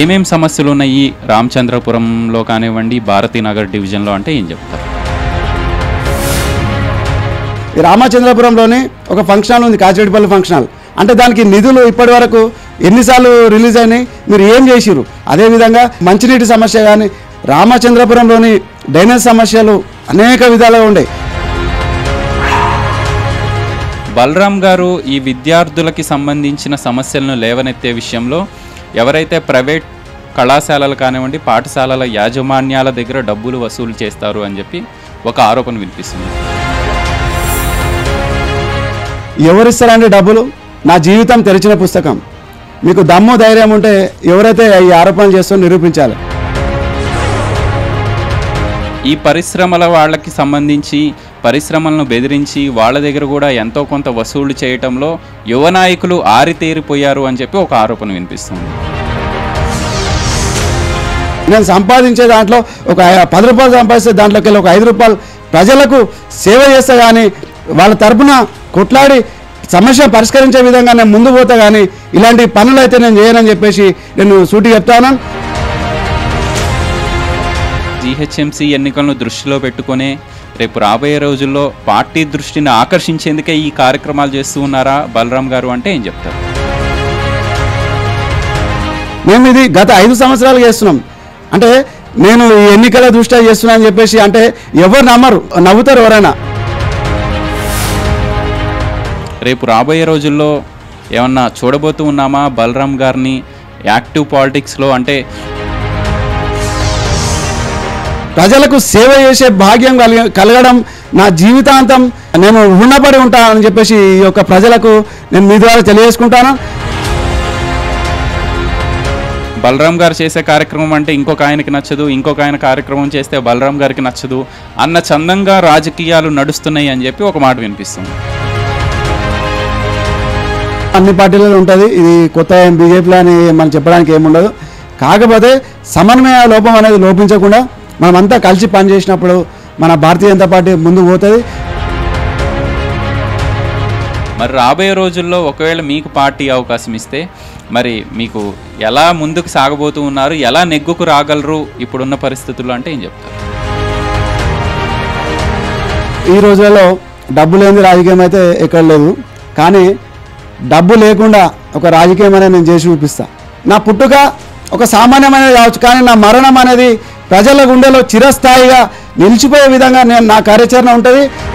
ఏమేం సమస్యలు ఉన్నాయి రామచంద్రపురంలో కానివ్వండి భారతీ నగర్ డివిజన్ లో అంటే ఏం చెప్తారు? రామచంద్రపురంలోనే ఒక ఫంక్షన్ హాల్ ఉంది, కాచిరెడ్డిపల్లి ఫంక్షన్ హాల్. అంటే దానికి నిధులు ఇప్పటివరకు ఎన్నిసార్లు రిలీజ్ అయినాయి, మీరు ఏం చేసిరు? అదేవిధంగా మంచినీటి సమస్య కానీ, రామచంద్రపురంలోని డ్రైనేజ్ సమస్యలు అనేక విధాలుగా ఉన్నాయి. బలరాం గారు ఈ విద్యార్థులకి సంబంధించిన సమస్యలను లేవనెత్తే విషయంలో ఎవరైతే ప్రైవేట్ కళాశాలలు కానివ్వండి పాఠశాలల యాజమాన్యాల దగ్గర డబ్బులు వసూలు చేస్తారు అని చెప్పి ఒక ఆరోపణ వినిపిస్తుంది. ఎవరిస్తారండి డబ్బులు? నా జీవితం తెరిచిన పుస్తకం. మీకు దమ్ము ధైర్యం ఉంటే ఎవరైతే ఈ ఆరోపణలు చేస్తూ నిరూపించాలి. ఈ పరిశ్రమల వాళ్ళకి సంబంధించి పరిశ్రమలను బెదిరించి వాళ్ళ దగ్గర కూడా ఎంతో కొంత వసూళ్లు చేయటంలో యువ నాయకులు ఆరితేరిపోయారు అని చెప్పి ఒక ఆరోపణ వినిపిస్తుంది. నేను సంపాదించే దాంట్లో ఒక 10 రూపాయలు సంపాదిస్తే దాంట్లోకి వెళ్ళి ఒక 5 రూపాయలు ప్రజలకు సేవ చేస్తే కానీ, వాళ్ళ తరపున కొట్లాడి సమస్య పరిష్కరించే విధంగా నేను ముందు పోతే కానీ ఇలాంటి పనులు అయితే నేను చేయనని చెప్పేసి నేను సూటి చెప్తాను. జీహెచ్ఎంసీ ఎన్నికలను దృష్టిలో పెట్టుకునే రేపు రాబోయే రోజుల్లో పార్టీ దృష్టిని ఆకర్షించేందుకే ఈ కార్యక్రమాలు చేస్తూ ఉన్నారా బలరాం గారు అంటే ఏం చెప్తారు? మేము ఇది గత 5 సంవత్సరాలు చేస్తున్నాం. అంటే నేను ఈ ఎన్నికల దృష్ట్యా చేస్తున్నా అని చెప్పేసి అంటే ఎవరు నమ్మరు, నవ్వుతారు ఎవరైనా. రేపు రాబోయే రోజుల్లో ఏమన్నా చూడబోతూ ఉన్నామా బలరాం గారిని యాక్టివ్ పాలిటిక్స్లో? అంటే ప్రజలకు సేవ చేసే భాగ్యం కలగడం నా జీవితాంతం నేను రుణపడి ఉంటానని చెప్పేసి ఈ యొక్క ప్రజలకు నేను మీ ద్వారా తెలియజేసుకుంటాను. బలరాం గారు చేసే కార్యక్రమం అంటే ఇంకొక ఆయనకి నచ్చదు, ఇంకొక ఆయన కార్యక్రమం చేస్తే బలరాం గారికి నచ్చదు అన్న చందంగా రాజకీయాలు నడుస్తున్నాయి అని చెప్పి ఒక మాట వినిపిస్తుంది. అన్ని పార్టీలలో ఉంటుంది, ఇది కొత్త బీజేపీలో అని మనం చెప్పడానికి ఏముండదు. కాకపోతే సమన్వయ లోపం అనేది లోపించకుండా మనమంతా కలిసి పనిచేసినప్పుడు మన భారతీయ జనతా పార్టీ ముందు పోతుంది. మరి రాబోయే రోజుల్లో ఒకవేళ మీకు పార్టీ అవకాశం ఇస్తే మరి మీకు ఎలా ముందుకు సాగబోతూ ఉన్నారు, ఎలా నెగ్గుకు రాగలరు ఇప్పుడున్న పరిస్థితుల్లో అంటే ఏం చెప్తారు? ఈ రోజులలో డబ్బు లేని రాజకీయం అయితే ఎక్కడ లేదు, కానీ డబ్బు లేకుండా ఒక రాజకీయం అనేది నేను చేసి చూపిస్తాను. నా పుట్టుక ఒక సామాన్యమైనది కావచ్చు, కానీ నా మరణం అనేది ప్రజల గుండెలో చిరస్థాయిగా నిలిచిపోయే విధంగా నేను నా కార్యాచరణ ఉంటుంది.